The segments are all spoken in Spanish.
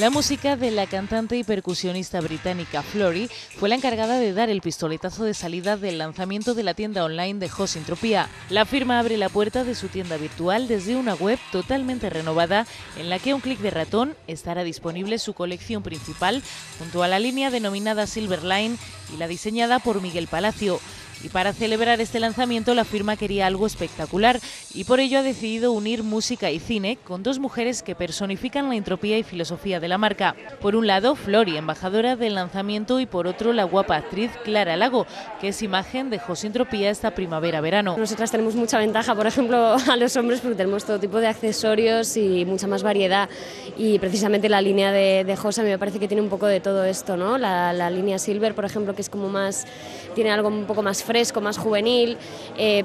La música de la cantante y percusionista británica Florrie fue la encargada de dar el pistoletazo de salida del lanzamiento de la tienda online de Hoss Intropia. La firma abre la puerta de su tienda virtual desde una web totalmente renovada en la que a un clic de ratón estará disponible su colección principal junto a la línea denominada Silver Line y la diseñada por Miguel Palacio. Y para celebrar este lanzamiento, la firma quería algo espectacular y por ello ha decidido unir música y cine con dos mujeres que personifican la entropía y filosofía de la marca. Por un lado, Florrie, embajadora del lanzamiento, y por otro, la guapa actriz Clara Lago, que es imagen de Hoss Intropia esta primavera-verano. Nosotras tenemos mucha ventaja, por ejemplo, a los hombres, porque tenemos todo tipo de accesorios y mucha más variedad, y precisamente la línea de Hoss a mí me parece que tiene un poco de todo esto, ¿no? La línea Silver, por ejemplo, que es como más, tiene algo un poco más fresco, más juvenil,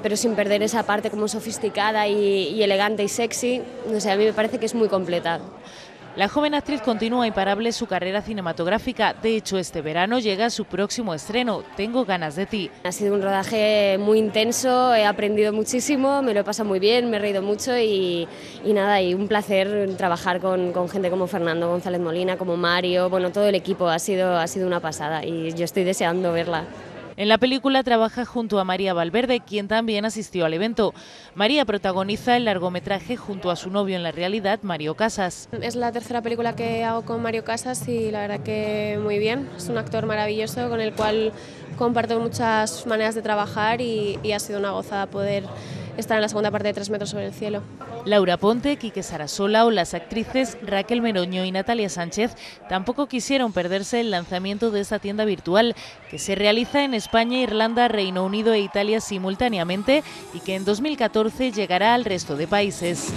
pero sin perder esa parte como sofisticada y elegante y sexy. No sé, a mí me parece que es muy completa. La joven actriz continúa imparable su carrera cinematográfica. De hecho, este verano llega su próximo estreno, Tengo ganas de ti. Ha sido un rodaje muy intenso, he aprendido muchísimo, me lo he pasado muy bien, me he reído mucho y nada, y un placer trabajar con gente como Fernando González Molina, como Mario, bueno, todo el equipo. Ha sido una pasada y yo estoy deseando verla. En la película trabaja junto a María Valverde, quien también asistió al evento. María protagoniza el largometraje junto a su novio en la realidad, Mario Casas. Es la tercera película que hago con Mario Casas y la verdad que muy bien. Es un actor maravilloso con el cual comparto muchas maneras de trabajar y ha sido una gozada poder estar en la segunda parte de 3 metros sobre el cielo. Laura Ponte, Kike Sarasola o las actrices Raquel Meroño y Natalia Sánchez tampoco quisieron perderse el lanzamiento de esta tienda virtual, que se realiza en España, Irlanda, Reino Unido e Italia simultáneamente y que en 2014 llegará al resto de países.